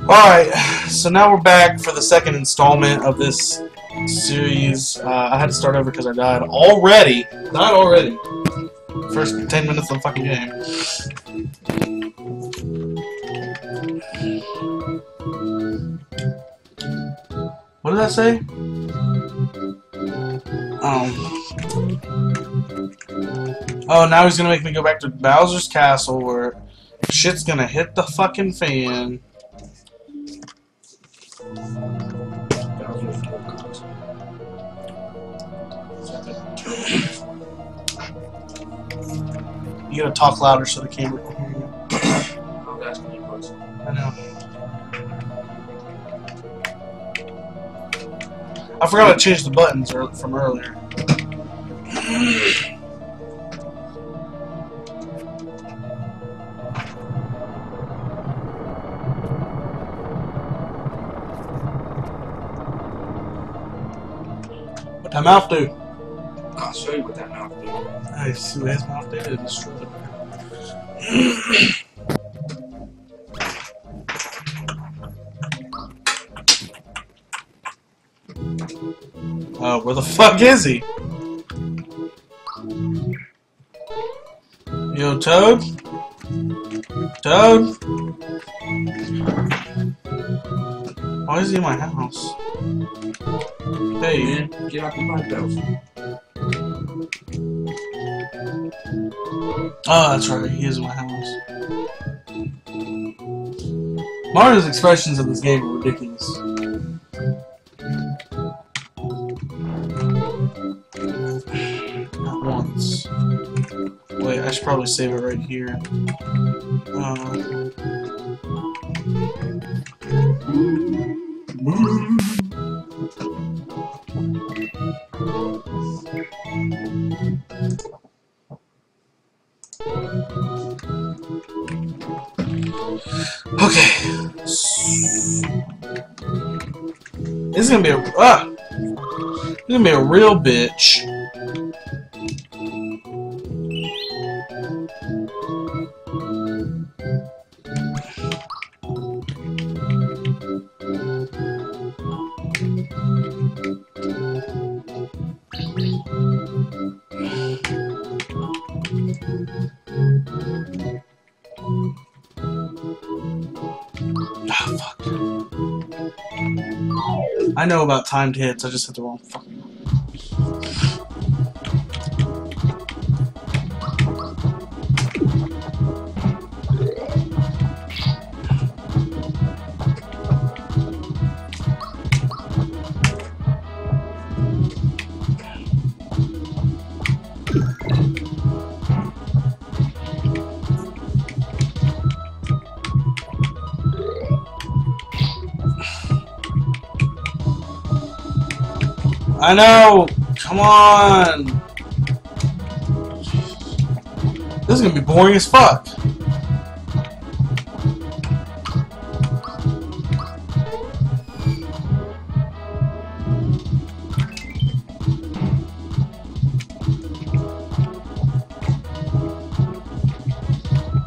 Alright, so now we're back for the second installment of this series. I had to start over because I died already. Not already. First 10 minutes of the fucking game. What did I say? Oh, now he's gonna make me go back to Bowser's Castle where shit's gonna hit the fucking fan. You gotta talk louder so the camera can hear you. Oh, that's pretty close. I know. I forgot I changed the buttons from earlier. What that mouth do? I'll show you what that mouth do. I see what his mouth did. It destroyed it. Oh, where the fuck is he? Yo, Toad? Toad? Why is he in my house? Hey, man, get out of my house. Oh, that's right, he is in my house. Mario's expressions in this game are ridiculous. Not once. Wait, I should probably save it right here. Okay. This is gonna be a this is gonna be a real bitch. I know about timed hits, I just hit the wrong fucking I know! Come on! This is gonna be boring as fuck! You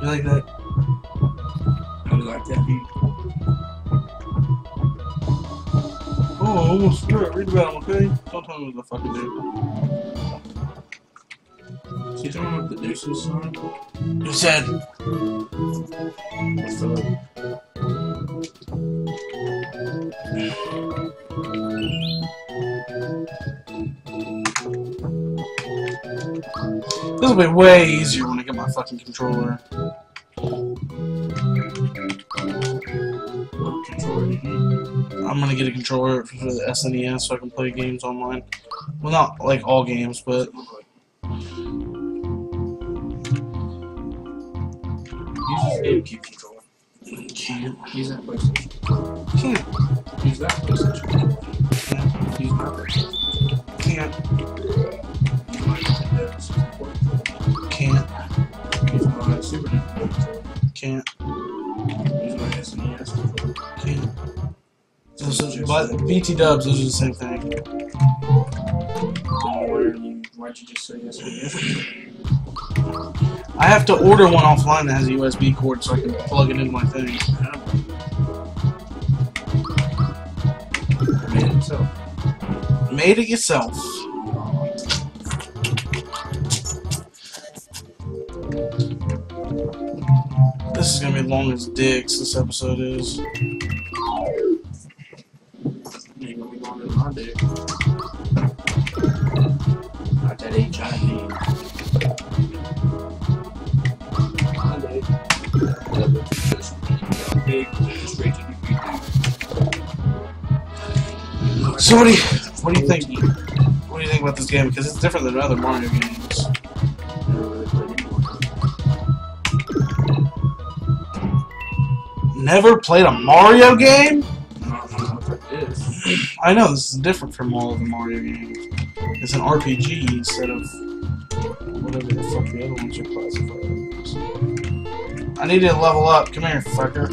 like that? I like that beat. Oh, almost threw it. Read about him, okay? Don't tell me what the fuck it did. See the one with the deuces on? You said. What's the... This will be way easier when I get my fucking controller. I'm gonna get a controller for the SNES so I can play games online. Well, not like all games, but use this GameCube controller. Can't use that PlayStation. Can't use that PlayStation. Use my PlayStation. Can't. Can't. Use my Super Nintendo. Can't. Use my SNES controller. Can't. But BT dubs, those are the same thing. charger just so yes we do. I have to order one offline that has a USB cord so I can plug it into my thing. Yeah. Made it itself. Made it yourself. This is gonna be long as dicks, this episode is. Ain't gonna be longer than my dick. Not that HIV. My dick. So what do you think about this game? Because it's different than other Mario games. Never played a Mario game? I know, this is different from all of the Mario games. It's an RPG instead of whatever the fuck the other ones are classified as. I need to level up. Come here, fucker.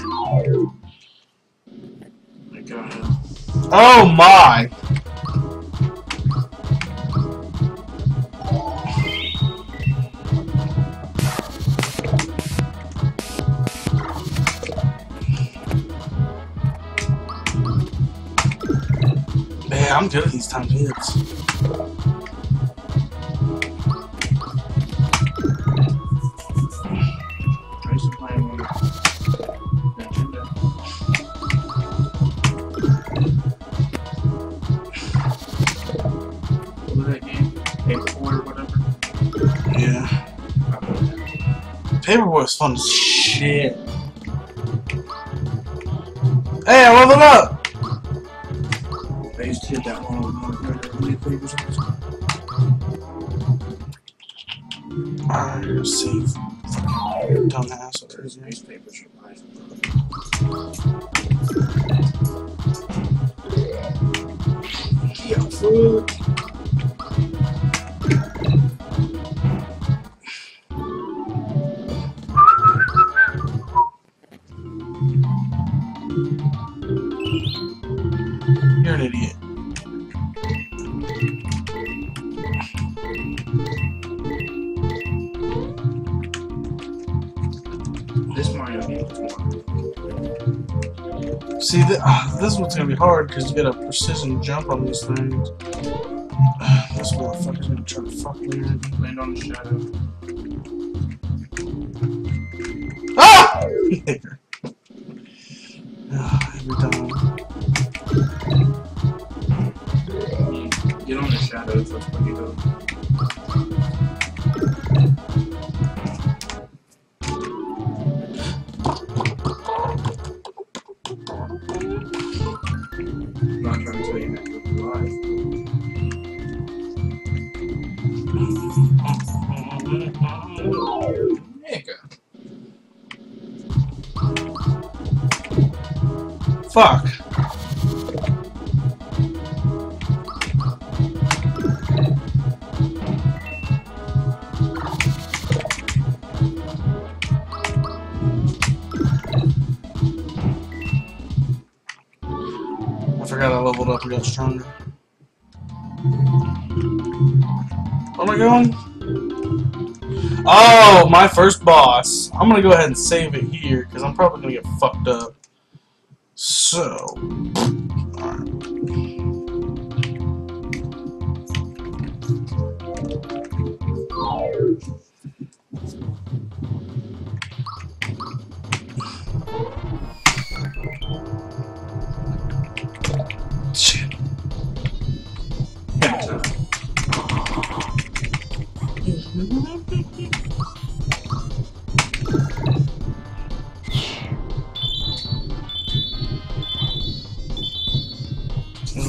Oh my! I'm good at these timed hits. I used to play on Nintendo. What was that game? Paperboard or whatever? Yeah. Paperboard is fun as shit. Hey, I leveled up! I used to hit that one on I saved fucking dumbass or his newspaper should buy yeah, food. You're an idiot. This Mario game is hard. See, this one's gonna be hard because you get a precision jump on these things. This motherfucker's gonna try to fuck me. Land on the shadow. Ah! Every time. Get on the shadows, that's what you do. I'm not trying to tell you that you're alive. Nigga. Fuck. Up and got stronger. Where am I going? Oh, my first boss. I'm gonna go ahead and save it here because I'm probably gonna get fucked up. So, alright.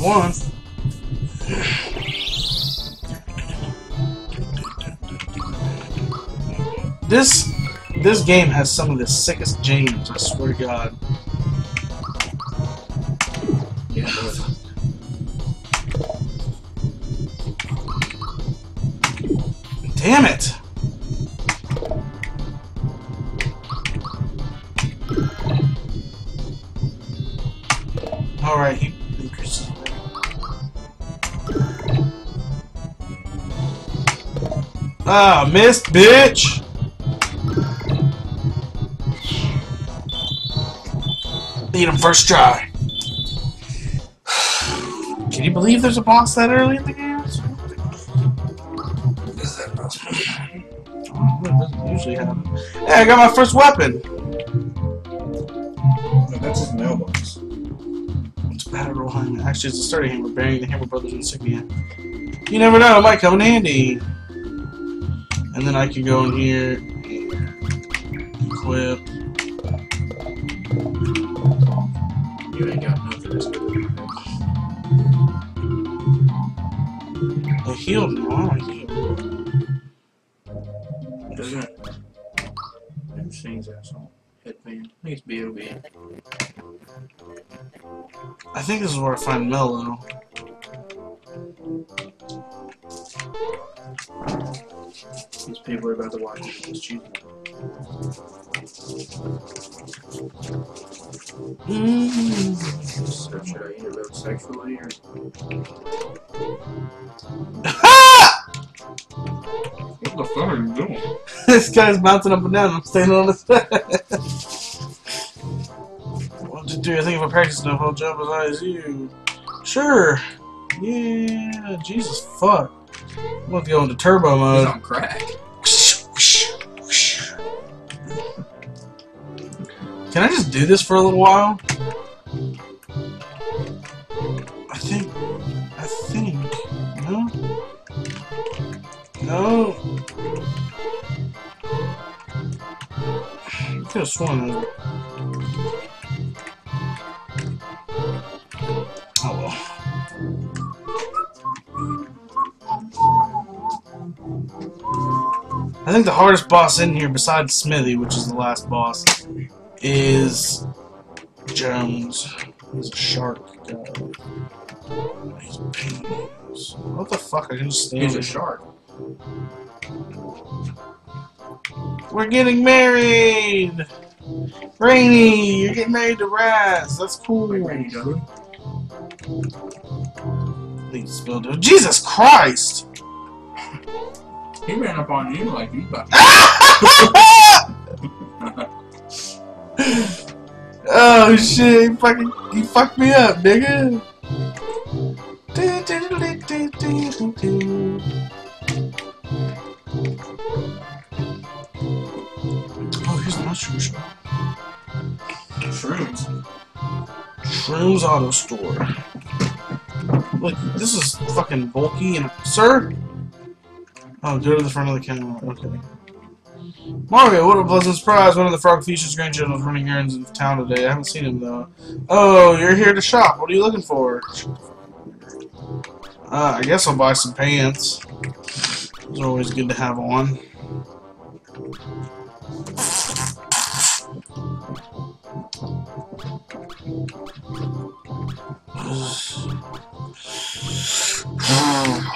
One. This game has some of the sickest jams, I swear to God. Yeah. Damn it! Alright, he increases. Ah, missed, bitch! Beat him first try. Can you believe there's a boss that early in the game? What is that boss? Oh, it doesn't usually happen. Hey, I got my first weapon! No, that's his mailbox. It's a battle roll hammer. Actually, it's a sturdy hammer bearing the Hammer brothers insignia. You never know, it might come in handy. And then I can go in here and equip. You ain't got nothing. They healed me. Why am I healed? Doesn't it? Things asshole. Headband. I think it's B.O.B. I think this is where I find Mallow. These people are about to watch me just cheat. So should I eat a little sexually or? What the fuck are you doing? This guy's bouncing up and down. I'm standing on his back. What to do? I think if I practice enough, I'll jump as high as you. Sure. Yeah. Jesus fuck. I'm about to go into turbo mode. He's on crack. Can I just do this for a little while? I think. No? No? I could have sworn over. I think the hardest boss in here, besides Smithy, which is the last boss, is Jones. He's a shark guy. He's penguins. What the fuck? I can just stand. He's a shark. We're getting married! Rainy, you're getting married to Raz. That's cool. Wait, Rainy, Jesus Christ! He ran up on you like you about to. Oh shit, he fucked me up, nigga. Oh, here's the mushroom shop. Shrooms. Shrooms Auto Store. Look, this is fucking bulky and. Sir? Oh, go to the front of the camera. Okay. Mario, what a pleasant surprise. One of the Frog Feature's grandchildren was running errands in town today. I haven't seen him, though. Oh, you're here to shop. What are you looking for? I guess I'll buy some pants. Those are always good to have on.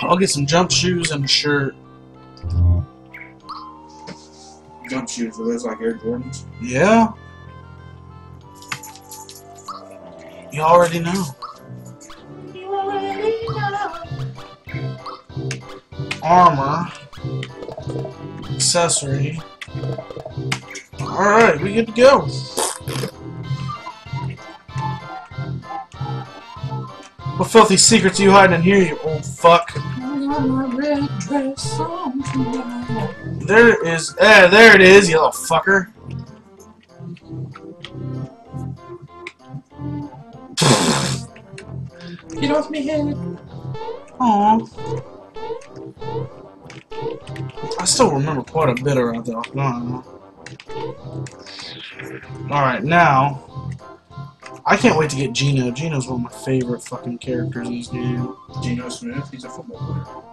I'll get some jump shoes and a shirt. Jump shoes, are those like Air Jordans? Yeah. You already know. Armor. Accessory. Alright, we good to go. What filthy secrets are you hiding in here, you old fuck? There is. Eh, there it is, you little fucker. Get off me head. Aww. I still remember quite a bit around there. Alright, now. I can't wait to get Geno. Geno's one of my favorite fucking characters in this game. Geno Smith, he's a football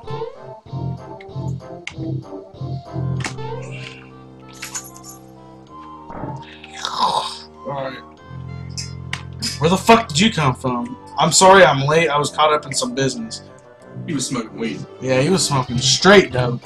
player. Alright. Where the fuck did you come from? I'm sorry I'm late, I was caught up in some business. He was smoking weed. Yeah, he was smoking straight dope.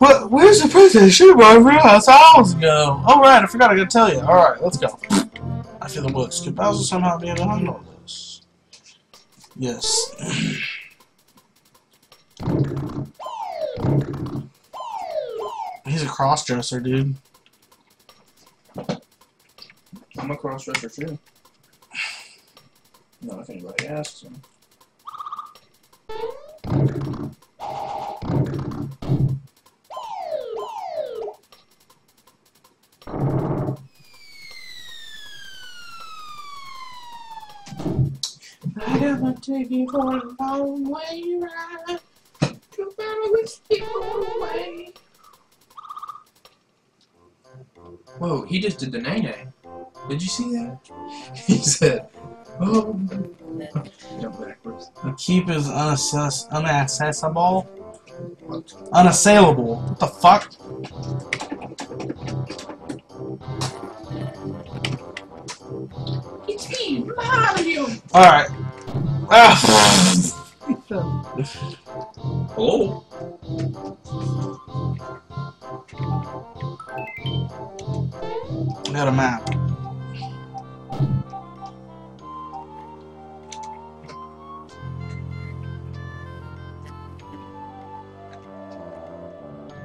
What? Where's the PlayStation? I realized hours ago. All right, I forgot I gotta tell you. All right, let's go. I feel the books. Could Bowser somehow be able to handle this? Yes. He's a cross-dresser, dude. I'm a cross-dresser, too. Not if anybody asks him. I gotta take you for a long way ride. You better just keep on away. Whoa, he just did the nay-nay. Did you see that? He said, oh, jump backwards. The keep is unaccessible. What? Unassailable. What the fuck? It's me, Mario! Alright. Hello? I got a map.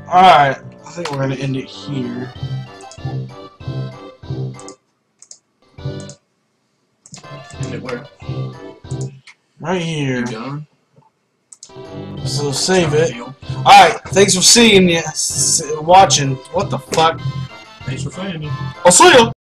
Alright, I think we're gonna end it here. End it where? Right here. You done? So save it. Alright, thanks for watching. What the fuck? Thanks for finding me. I'll see ya!